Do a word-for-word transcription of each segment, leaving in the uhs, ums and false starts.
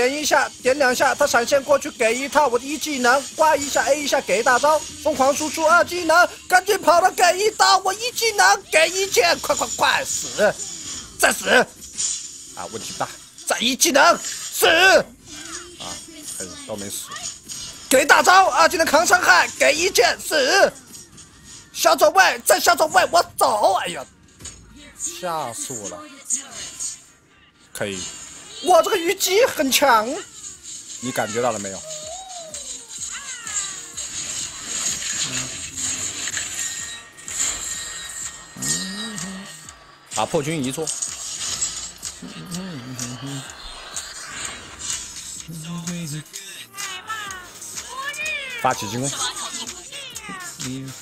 点一下，点两下，他闪现过去给一套我的一技能，刮一下 A 一下给大招，疯狂输出二技能，赶紧跑了给一刀，我一技能给一剑，快快快死，再死，啊问题大，再一技能死，啊还是都没死，给大招二技能扛伤害，给一剑死，小走位再小走位我走，哎呀吓死我了，可以。 我这个虞姬很强，你感觉到了没有？打破军一座，发起进攻。嗯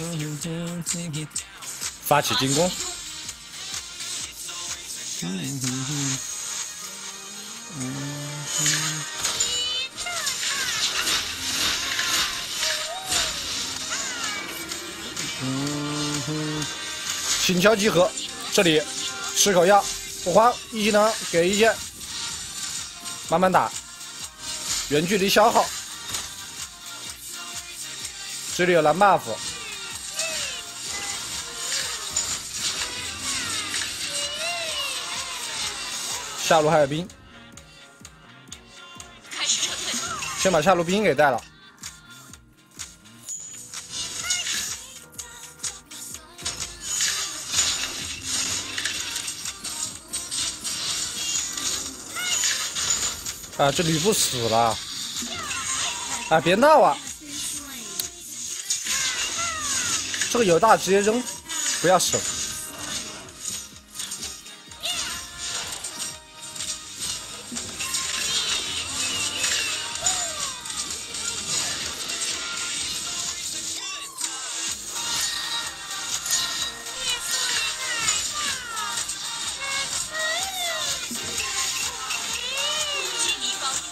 嗯 发起进攻！请求集合，这里吃口药，不慌，一技能给一剑，慢慢打，远距离消耗。这里有蓝 buff。 下路还有兵，先把下路兵给带了。啊，这吕布死了！啊，别闹啊！这个有大直接扔，不要守。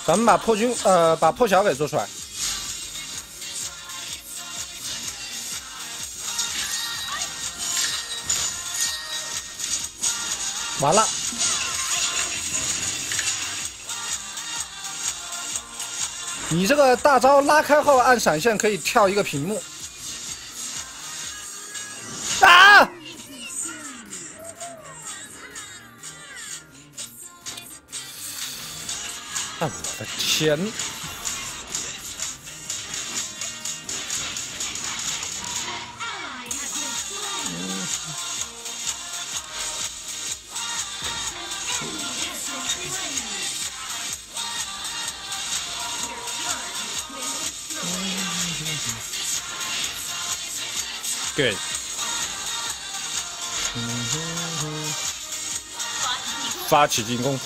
咱们把破军，呃，把破晓给做出来。完了，你这个大招拉开后按闪现可以跳一个屏幕。啊！啊！ 我的天！对。发起进攻。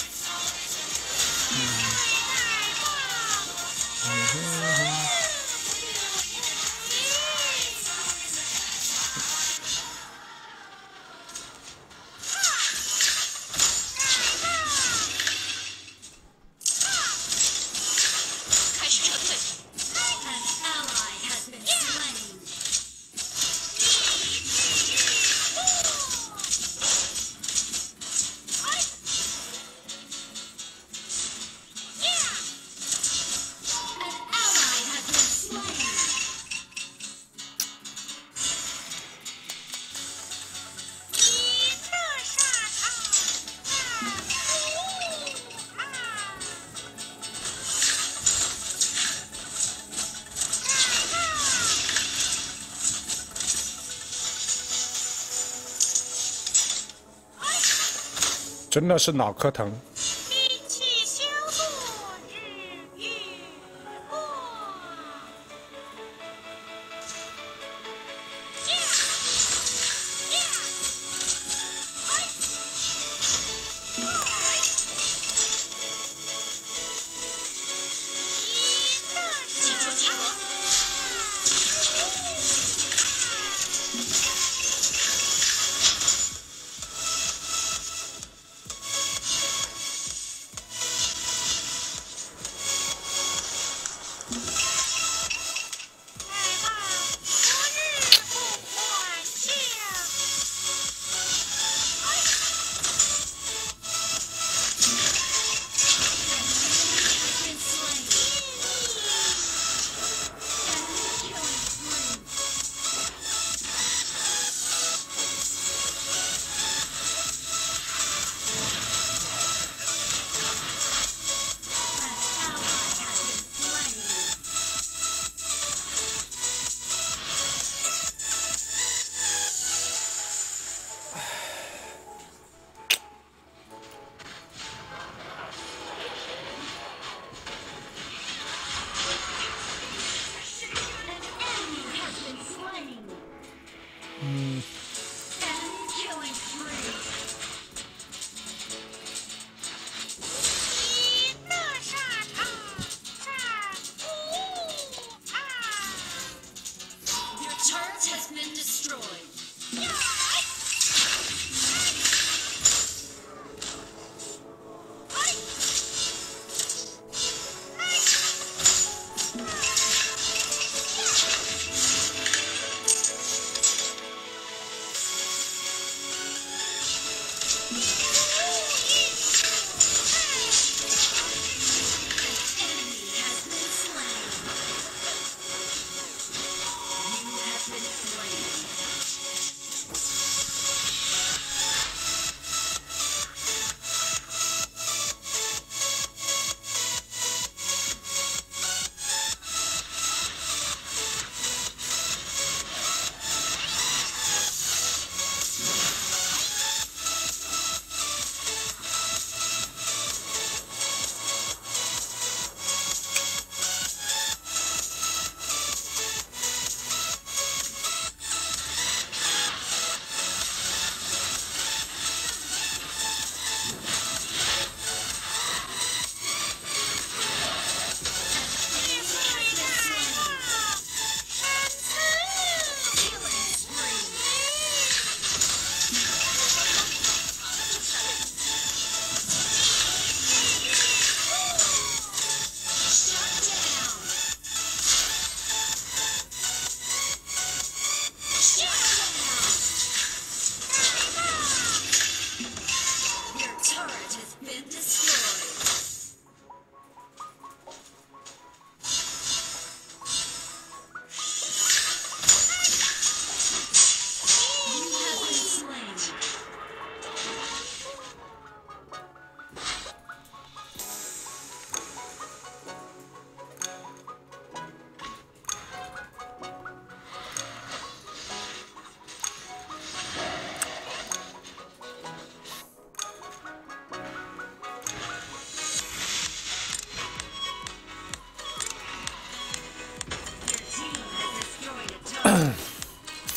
真的是脑壳疼。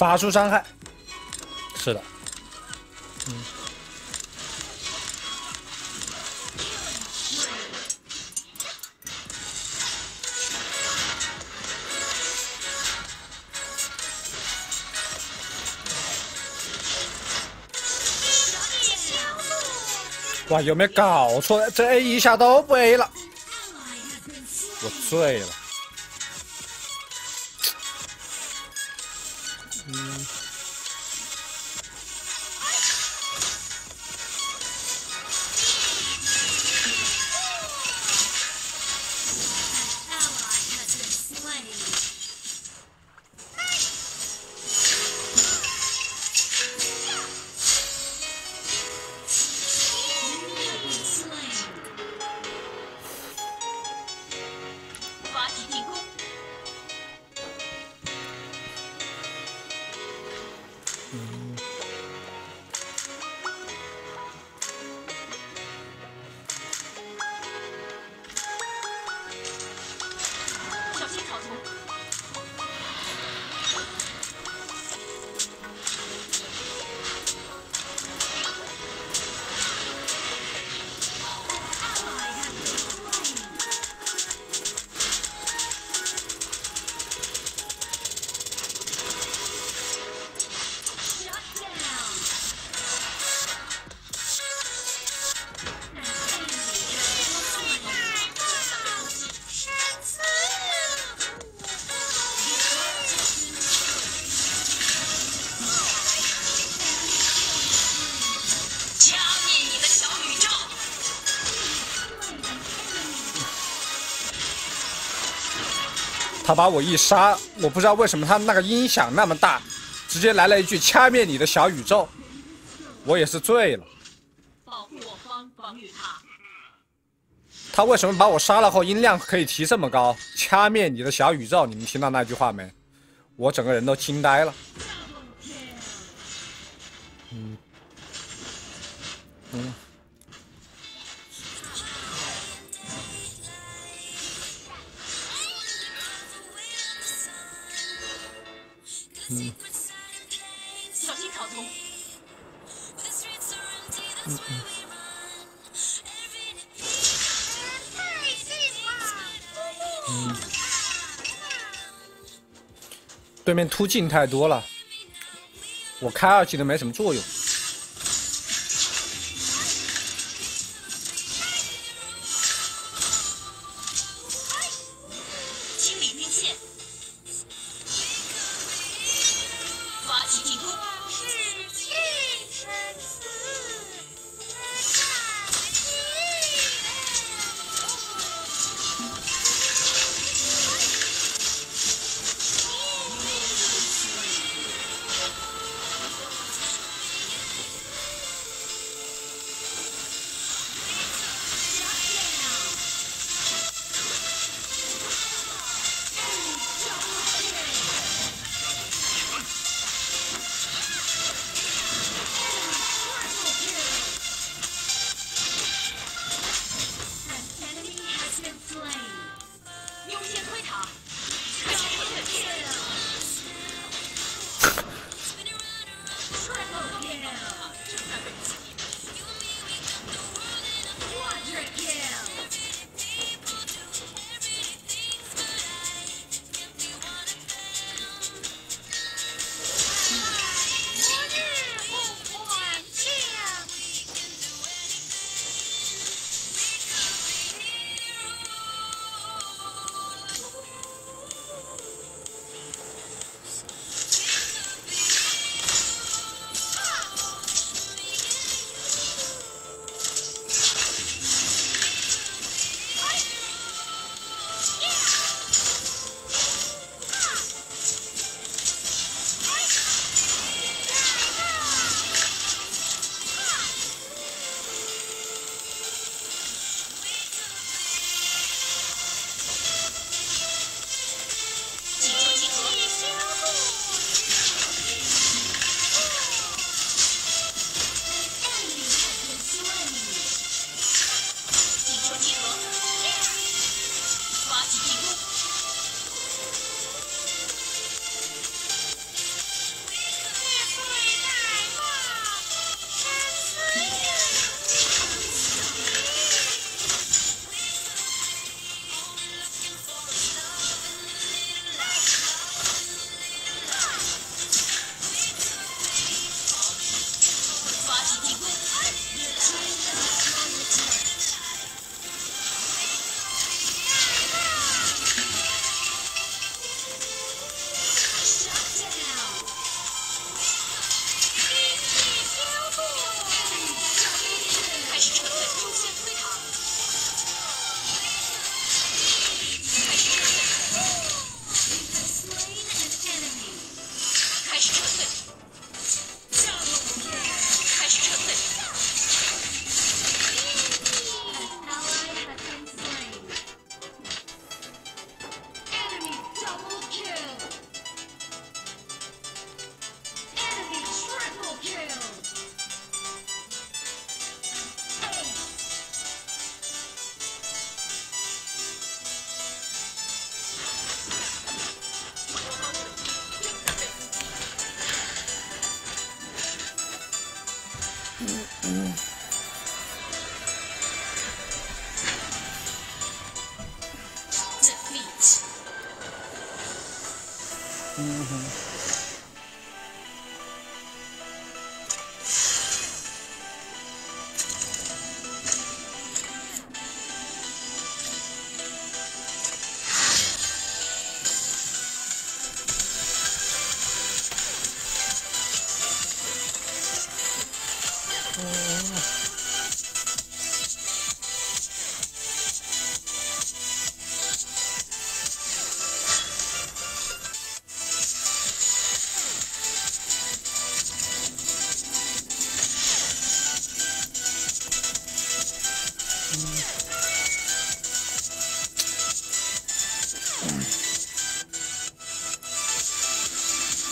法术伤害，是的，嗯，哇，有没有搞错？这 A 一下都不 A 了，我醉了。 他把我一杀，我不知道为什么他那个音响那么大，直接来了一句“掐灭你的小宇宙”，我也是醉了。保护我方防御塔。他为什么把我杀了后音量可以提这么高？“掐灭你的小宇宙”，你们听到那句话没？我整个人都惊呆了。嗯嗯。 嗯，小心草丛。嗯嗯。嗯。对面突进太多了，我开二技能没什么作用。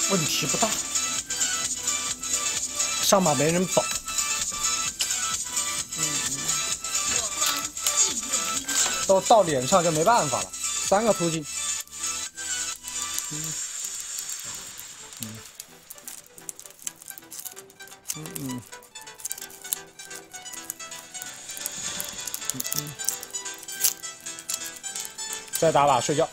问题不大，上马没人保。嗯，都到脸上就没办法了，三个突进。嗯嗯嗯嗯嗯嗯，再打靶睡觉。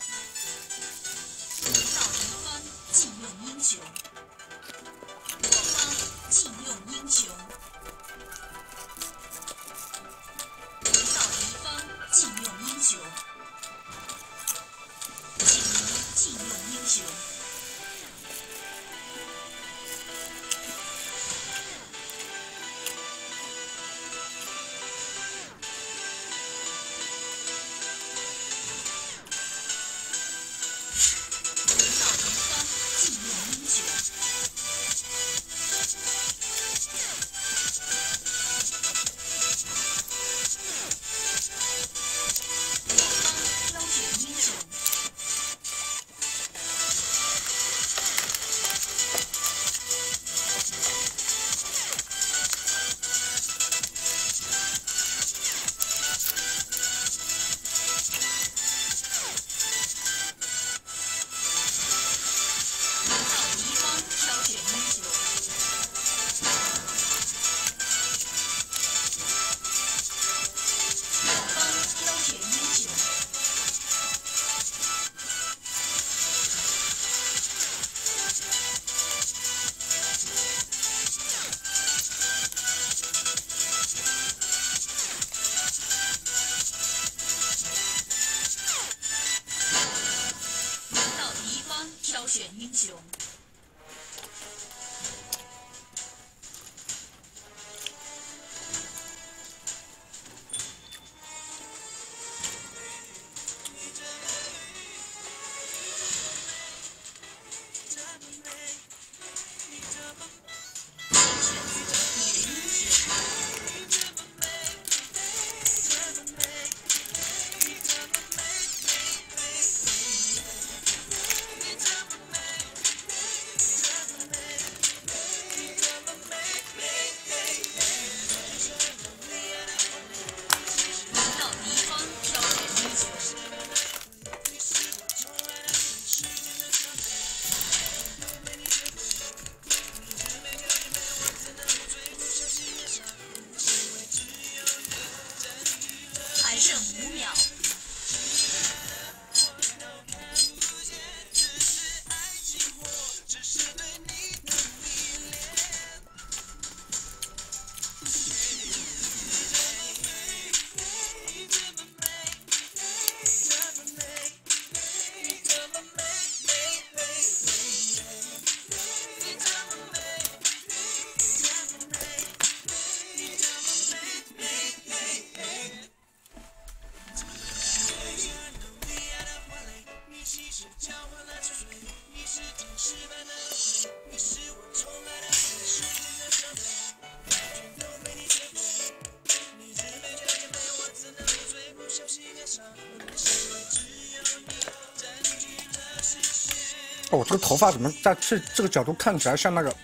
我、哦、这个头发怎么在这这个角度看起来像那个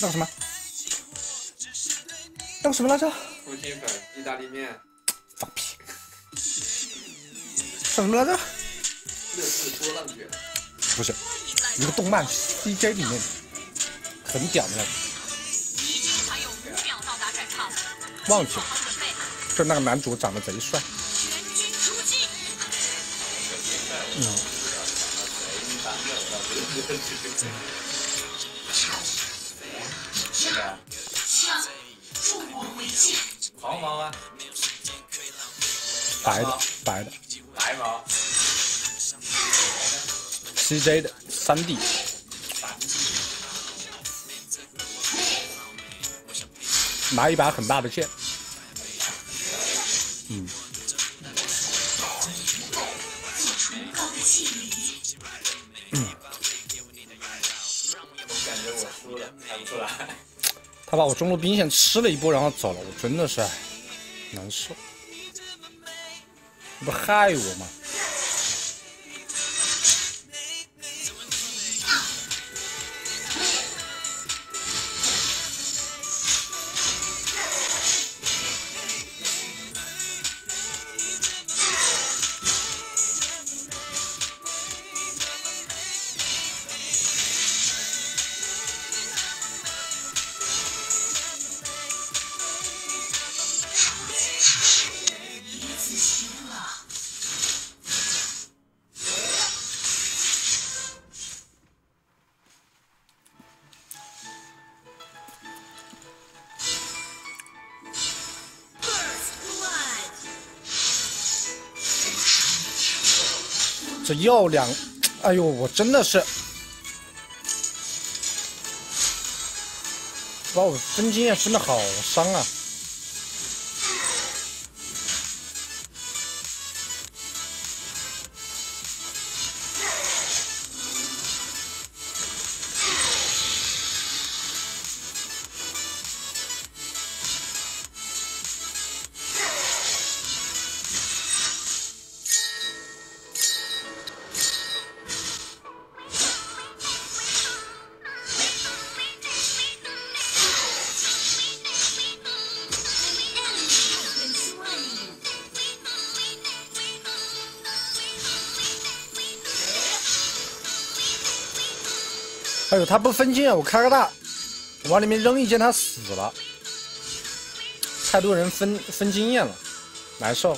那个什么那个什么来着？空心粉意大利面。放屁！叫什么来着？乐事波浪卷。不是，一个动漫 C J 里面很屌的那个。忘记了，就那个男主长得贼帅。嗯。向中国为界。黄毛啊。白的，白的。白毛。C J 的三 D。 拿一把很大的剑，嗯，嗯，感觉我输了，看不出来。他把我中路兵线吃了一波，然后走了，我真的是难受。你不害我吗？要两，哎呦，我真的是把我分经验分的好伤啊！哎呦，他不分镜，我开个大，我往里面扔一箭，他死了。太多人分分经验了，难受。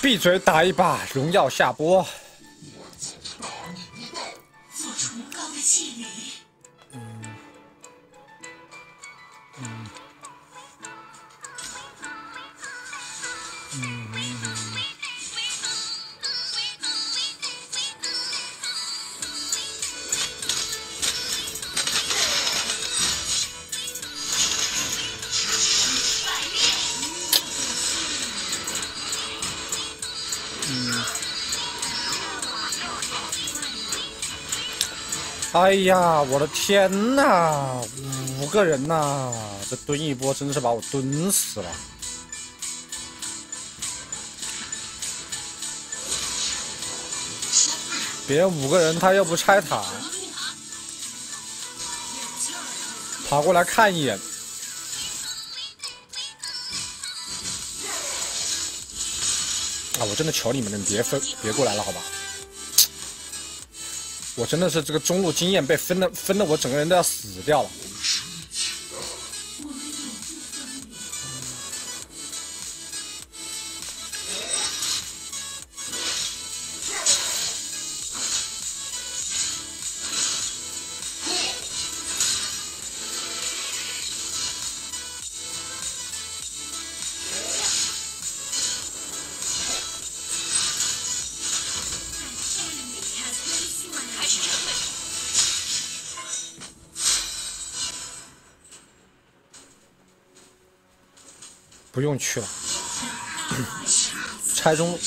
闭嘴！打一把荣耀下播。嗯嗯嗯嗯、哎呀，我的天呐，五个人呐，这蹲一波真是把我蹲死了。别人五个人，他要不拆塔，跑过来看一眼。 啊！我真的求你们，你别分，别过来了，好吧？我真的是这个中路经验被分的，分的我整个人都要死掉了。不用去了，拆中路。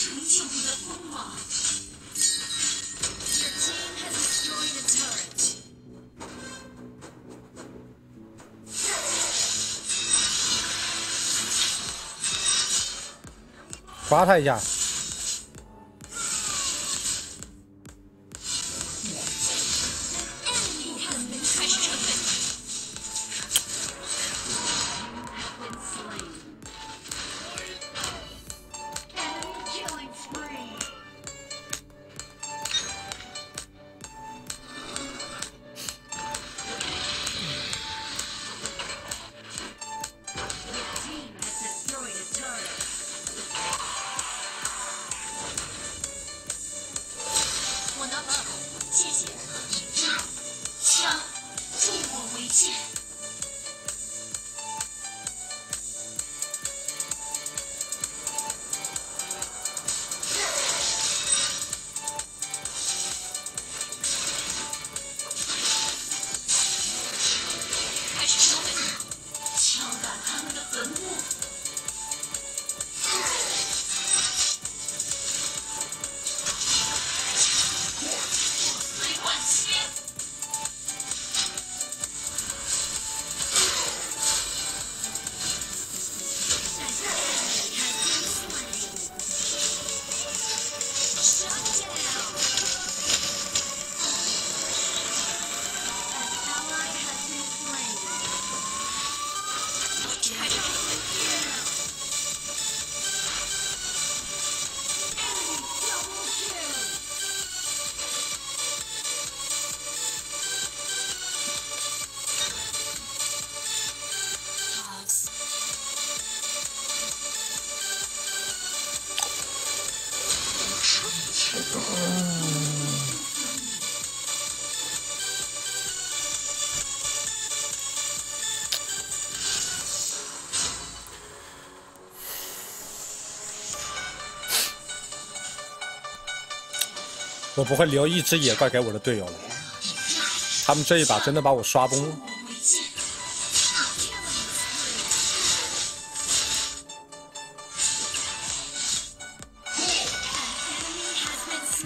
罚他一下，我不会留一只野怪给我的队友了，他们这一把真的把我刷崩了。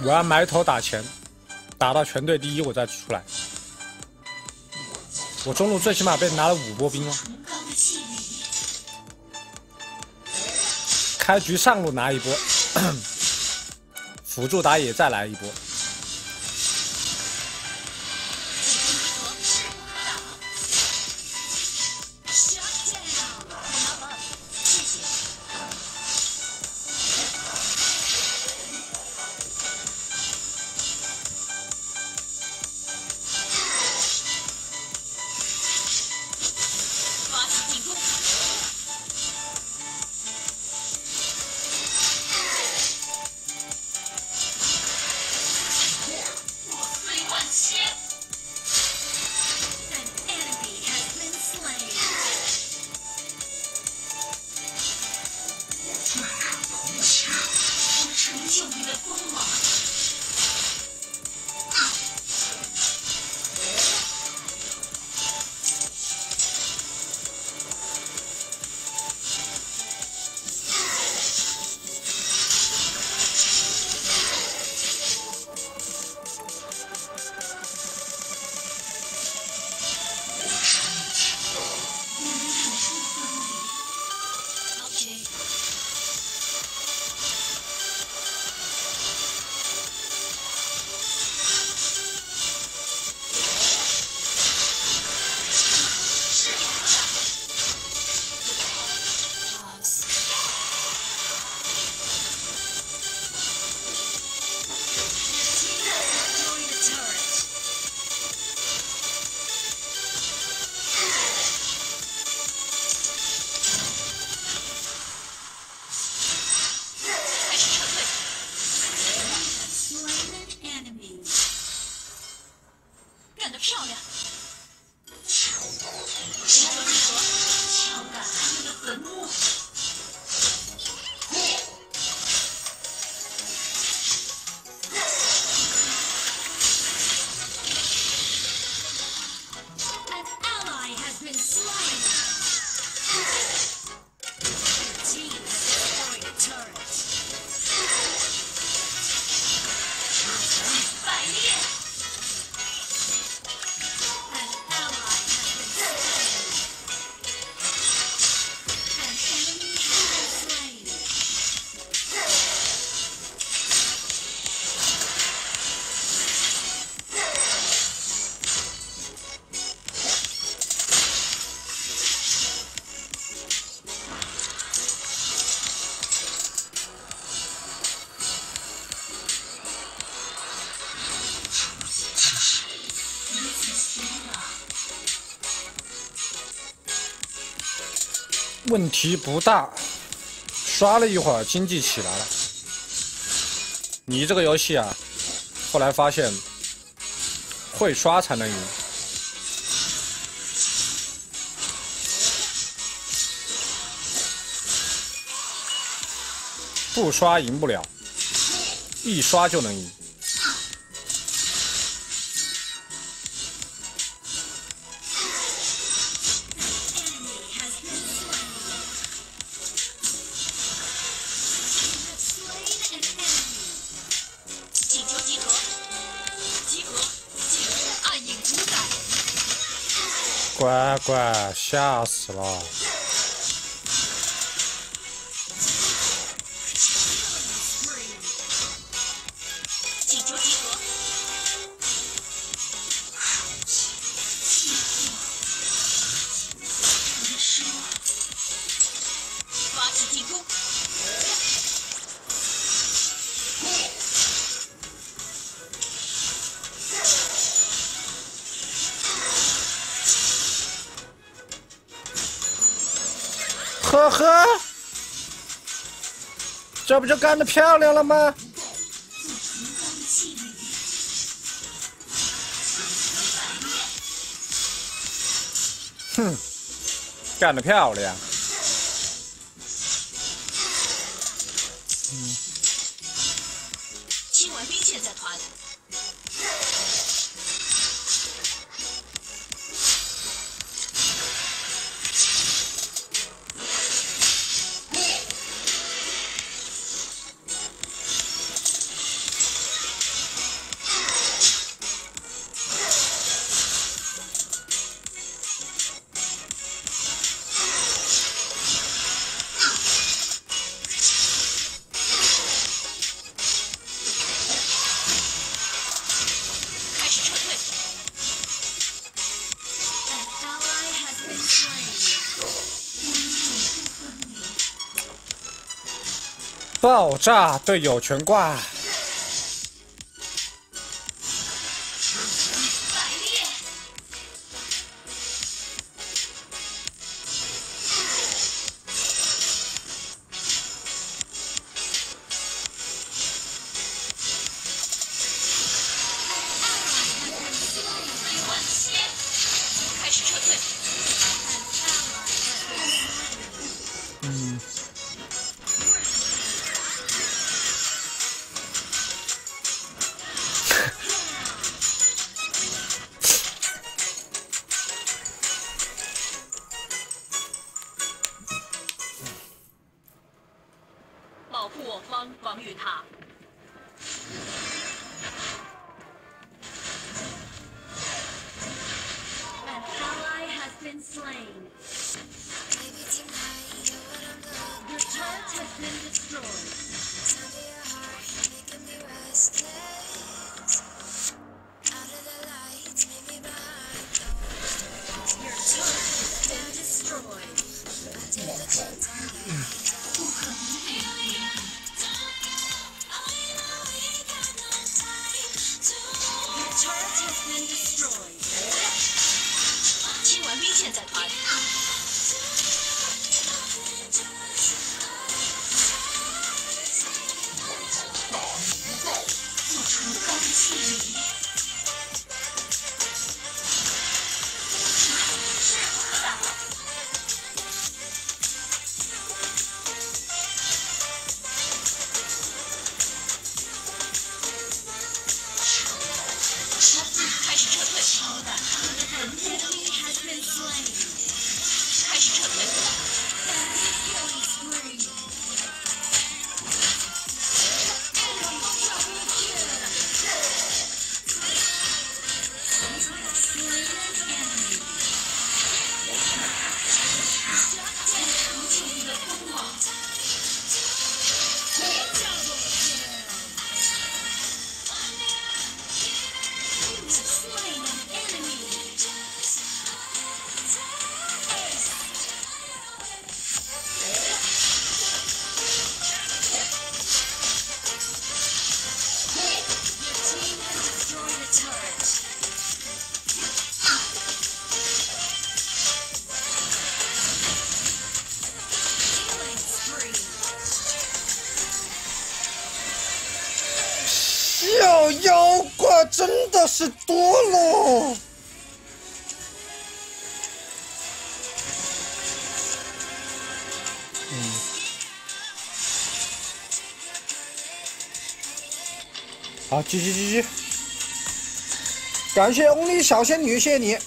我要埋头打钱，打到全队第一我再出来。我中路最起码被拿了五波兵了。开局上路拿一波，辅助打野再来一波。问题不大。刷了一会儿，经济起来了。你这个游戏啊，后来发现会刷才能赢。不刷赢不了，一刷就能赢。 乖乖，吓死了！呵呵，这不就干得漂亮了吗？哼，干得漂亮。嗯。亲卫兵现在团。 爆炸！队友全挂。嗯。 保护我方防御塔。An ally has been slain. Your turret has been destroyed. Your turret has been destroyed. 妖怪真的是多了。嗯。好，继续继续。感谢红衣小仙女，谢谢你。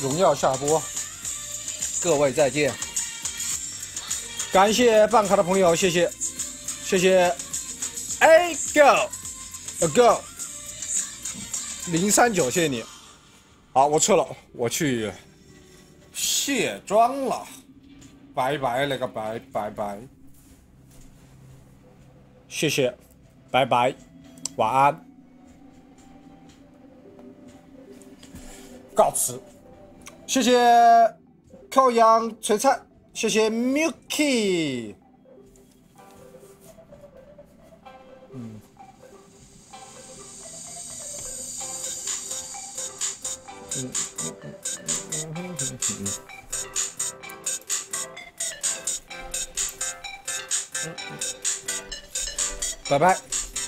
荣耀下播，各位再见。感谢办卡的朋友，谢谢，谢谢。 哎 ，go，a go， 零三九，谢谢你。好，我撤了，我去卸妆了，拜拜了个拜拜拜，谢谢，拜拜，晚安，告辞。谢谢烤羊璀璨，谢谢 Milky。 嗯，嗯嗯嗯嗯嗯嗯嗯，拜拜，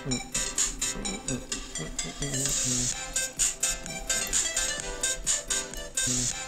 嗯嗯嗯嗯嗯嗯嗯嗯。